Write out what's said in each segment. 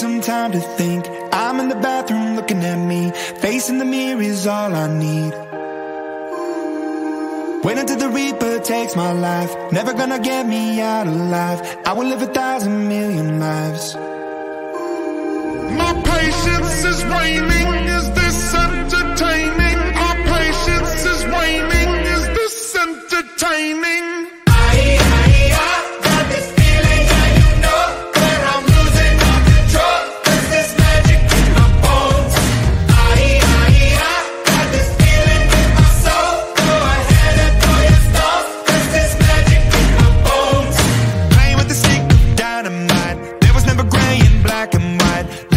some time to think. I'm in the bathroom looking at me. Facing the mirror is all I need. Wait until the Reaper takes my life. Never gonna get me out alive. I will live 1,000 million lives. My patience is waning. Is this entertaining? Our patience is waning. Is this entertaining? Walking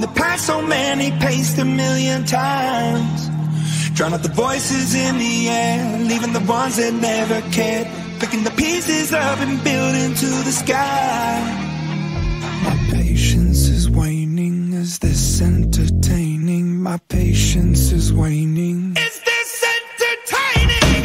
the path so many paced 1,000,000 times. Drown out the voices in the air, leaving the ones that never cared. Picking the pieces up and building to the sky. My patience is waning, is this entertaining? My patience is waning. Is this entertaining?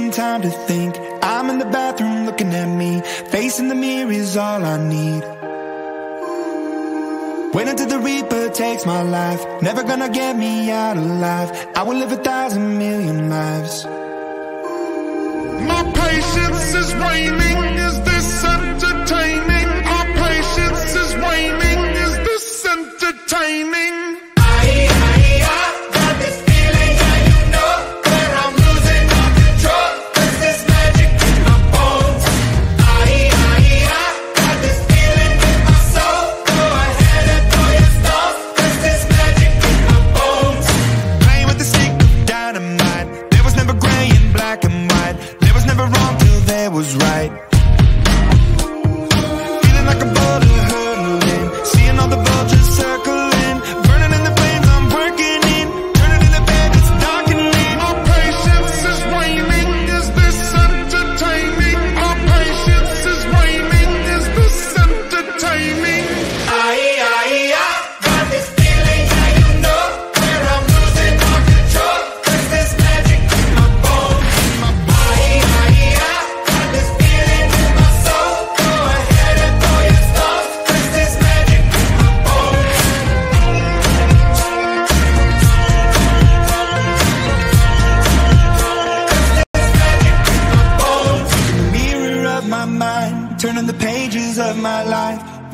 Some time to think. I'm in the bathroom looking at me. Facing the mirror is all I need. Wait until the Reaper takes my life. Never gonna get me out alive. I will live 1,000 million lives. My patience is waning. Is this entertaining? Our patience is waning. Is this entertaining?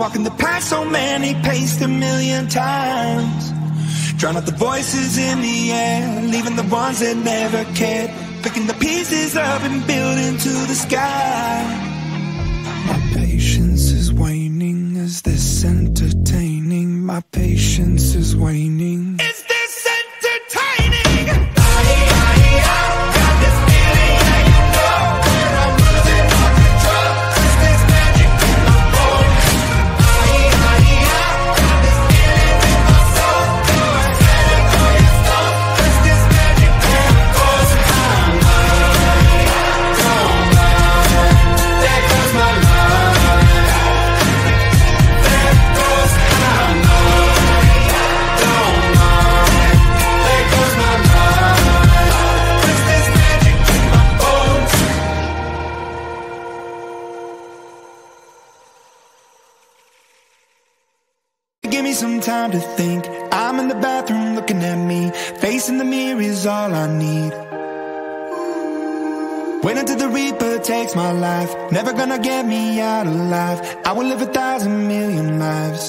Walking the path so many paced 1,000,000 times. Drown out the voices in the air, leaving the ones that never cared. Picking the pieces up and building to the sky. My patience is waning, is this entertaining? My patience is waning. Is this entertaining? Give me some time to think. I'm in the bathroom looking at me. Facing the mirror is all I need. Wait until the Reaper takes my life. Never gonna get me out alive. I will live 1,000,000,000 lives.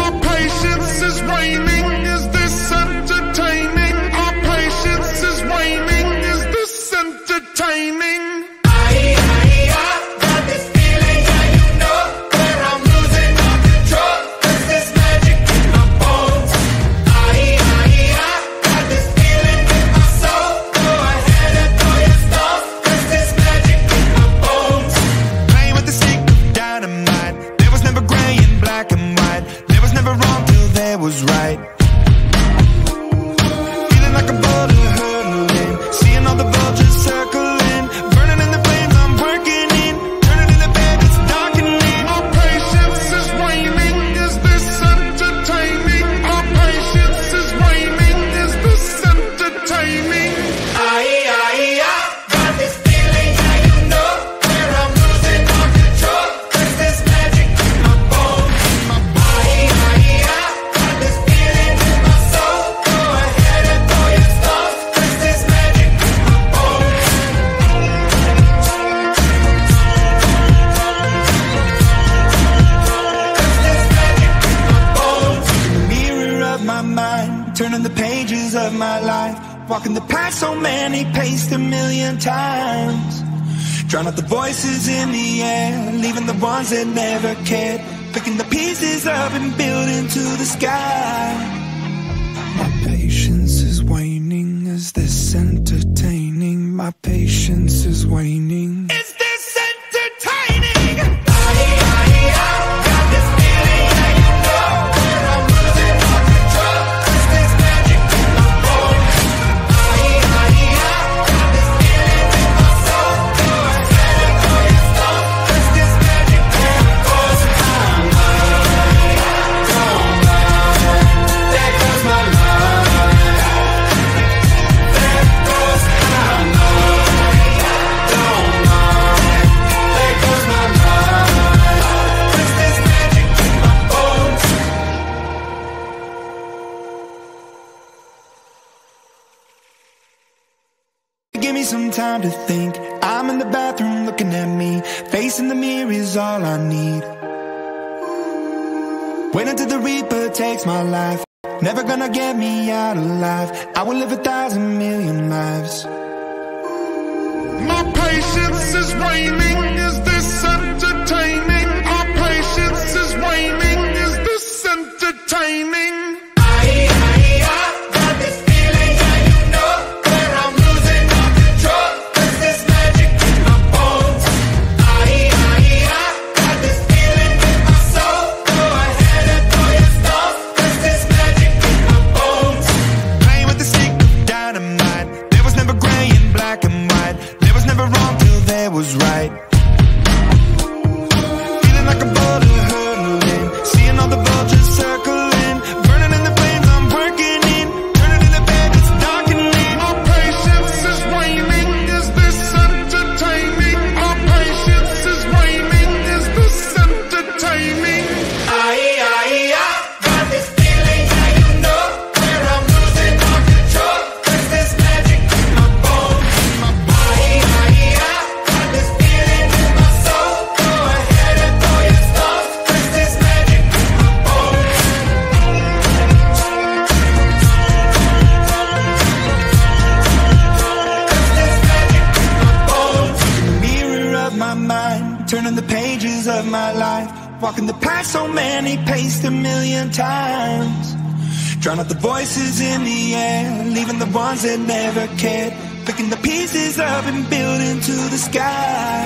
My patience is waning. Is this entertaining? Our patience is waning. Is this entertaining? Walking the path so many, paced 1,000,000 times. Drown out the voices in the air, leaving the ones that never cared. Picking the pieces up and building to the sky. My patience is waning, is this entertaining? My patience is waning. Is this entertaining? Some time to think. I'm in the bathroom looking at me. Facing the mirror is all I need. Wait until the Reaper takes my life. Never gonna get me out alive. I will live 1,000,000,000 lives. My patience is waning. Is this entertaining? Our patience is waning. Is this entertaining? Walking the path so many, paced 1,000,000 times. Drown out the voices in the air, leaving the ones that never cared. Picking the pieces up and building to the sky.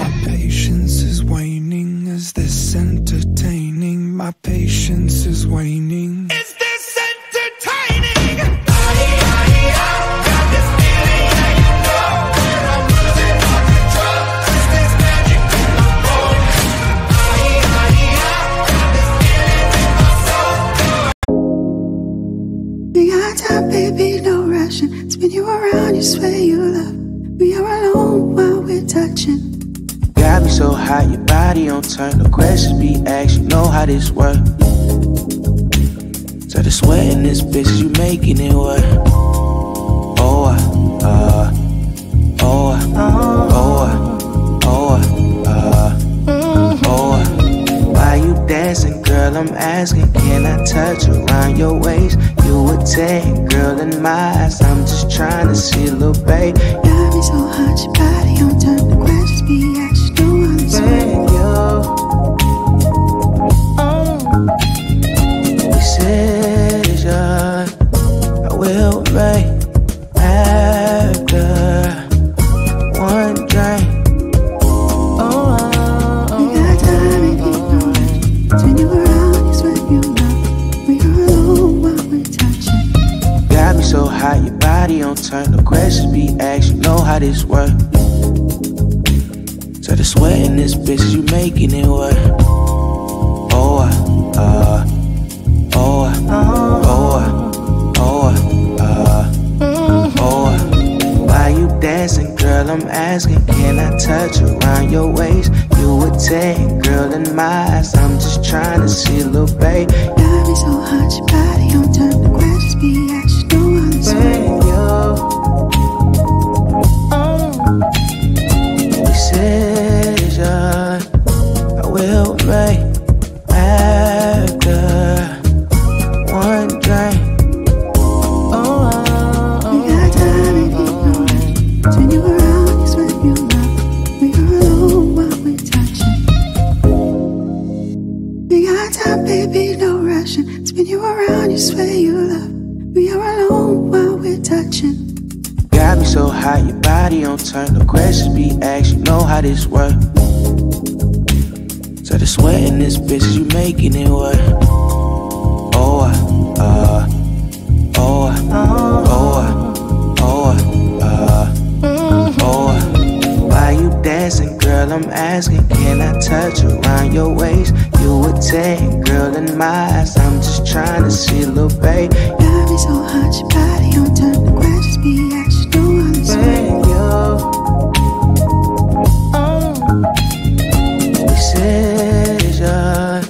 My patience is waning, is this entertaining? My patience is waning. Is this entertaining? Baby, no rushing. Spin you around, you swear you love. We are alone while we're touching. Got me so hot, your body on turn. No questions be asked, you know how this work. So the sweat in this bitch, you making it work. Why you dancing, girl? I'm asking, can I touch around your waist? You a 10, girl, in my eyes. I'm just trying to see, little babe. Got me so hot, your body on turn. The questions be asked. So hot, your body on turn. No questions be asked, you know how this work. So the sweat in this bitch, you making it work. Why you dancing, girl? I'm asking, can I touch around your waist? You a 10, girl, in my eyes. I'm just trying to see, little babe. Got me so hot, your body on turn. No questions be asked. Baby, no rushing. Spin you around, you swear you love. We are alone while we're touching. Got me so hot, your body on turn. No questions be asked, you know how this work. So the sweat in this bitch, you making it work. Why you dancing, girl? I'm asking, can I touch around your waist? You a 10, girl, in my eyes. I'm just trying to see, little babe. Got me so hot, your body on turn. The questions be asked, you know how this work. Decision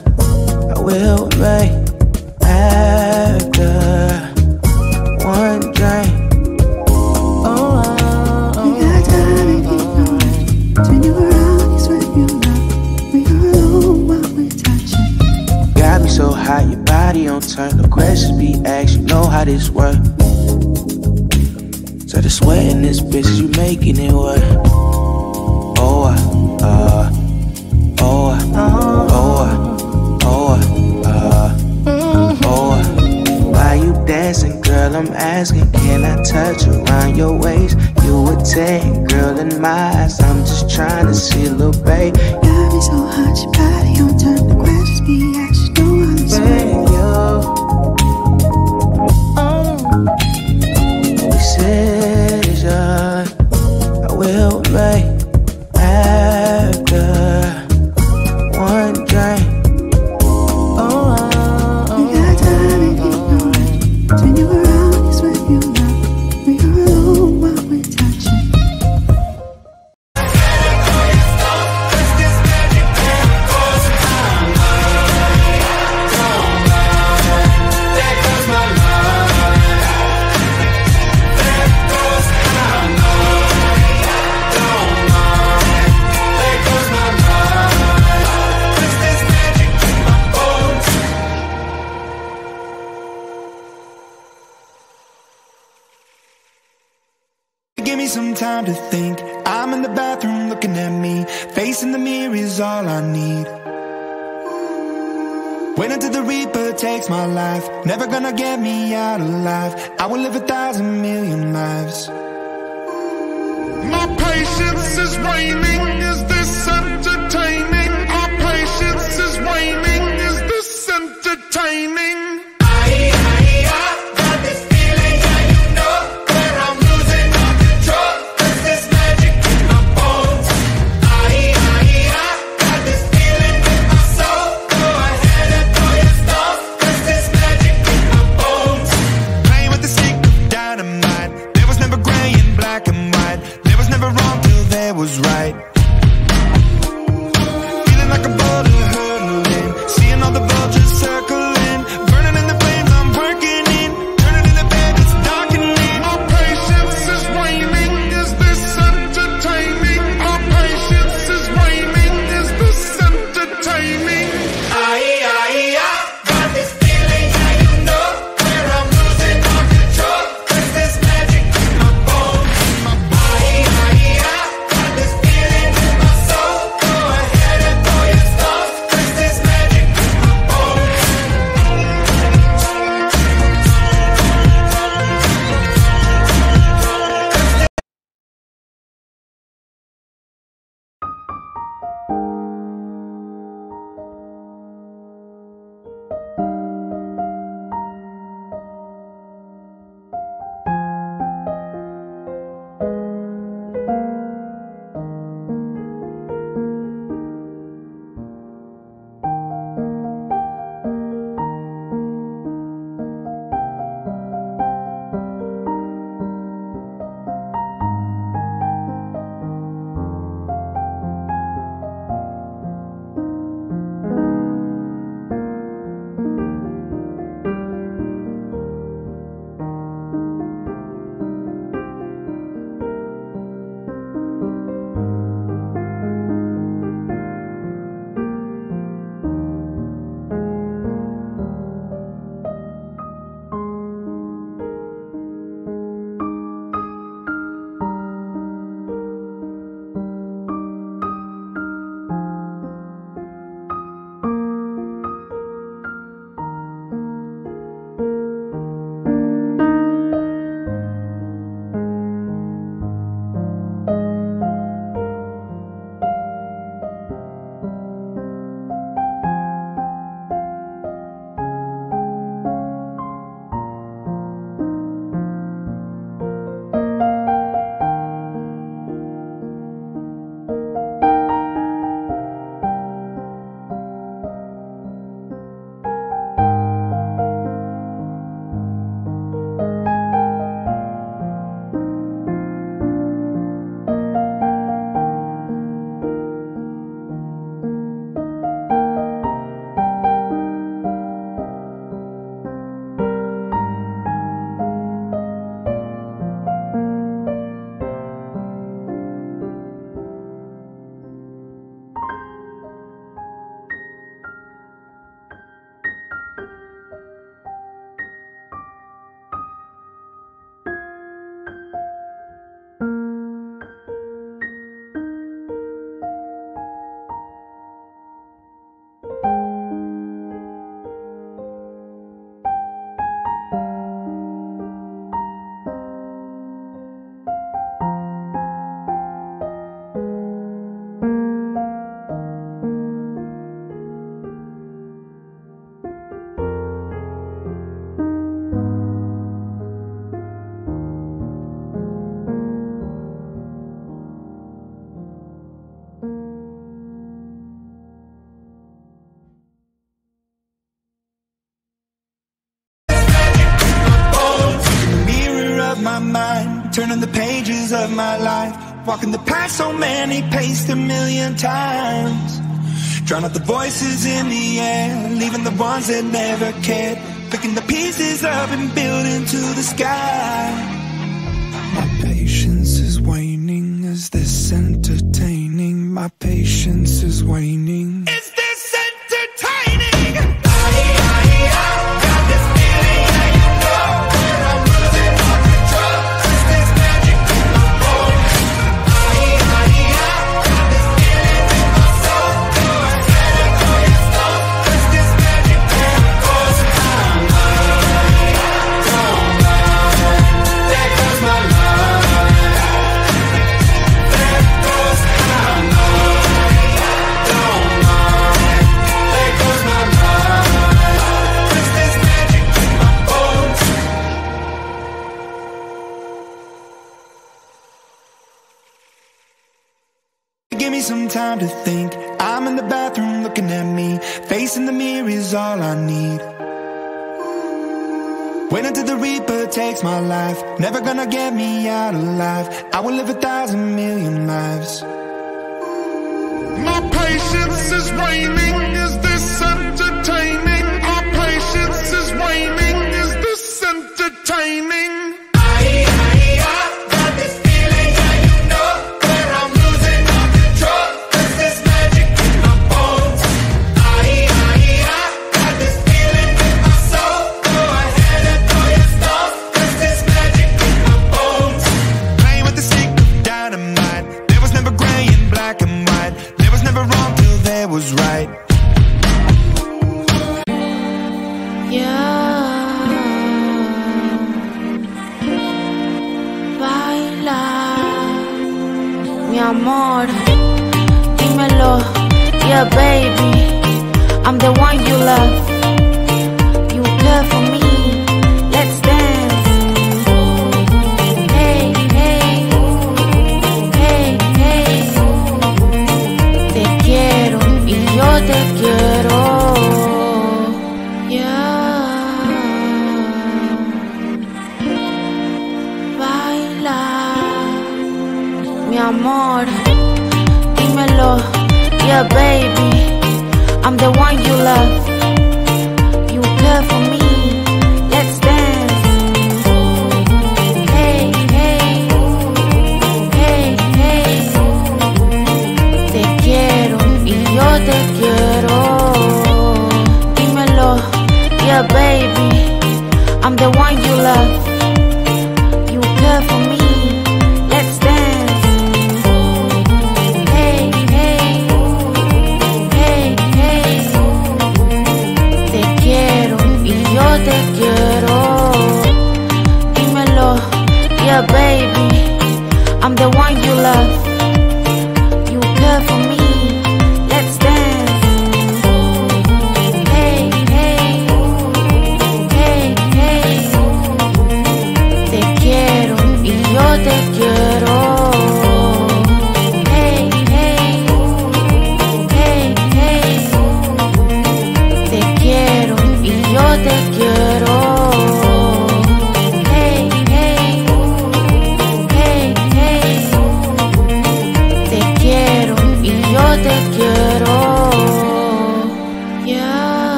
I will make after one drink. You got time and keep no rush. Turn you around, you sweat you love. We are alone while we're touching. Got me so hot, your body on turn. No questions be asked, you know how this work. So the sweat in this bitch, you making it work. Why you dancing, girl? I'm asking, can I touch around your waist? You a 10, girl, in my eyes. I'm just trying to see, little babe. Got me so hot, your body on turn. The questions be asked, you know how this work. Some time to think. I'm in the bathroom looking at me. Facing the mirror is all I need. Wait until the reaper takes my life. Never gonna get me out alive. I will live 1,000 million lives. My patience is waning. Is this entertaining? Our patience is waning. Is this entertaining? There was never wrong till there was right. turning the pages of my life, walking the path so many paced a million times. Drown out the voices in the air, leaving the ones that never cared, picking the pieces up and building to the sky. My patience is waning, is this entertaining? My patience is waning. Is this entertaining? Some time to think. I'm in the bathroom looking at me. Facing the mirror is all I need. Wait until the Reaper takes my life. Never gonna get me out alive. I will live 1,000 million lives. My patience is waning. Is this entertaining? Our patience is waning. Is this entertaining? Baby,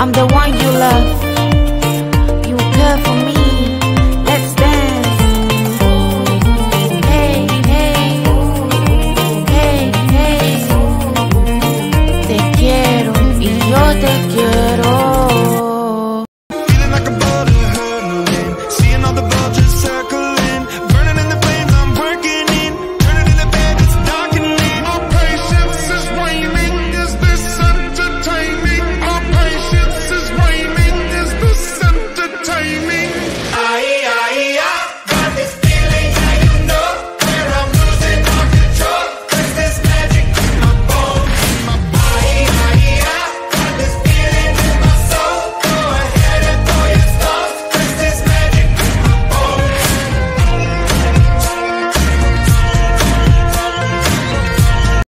I'm the one you love.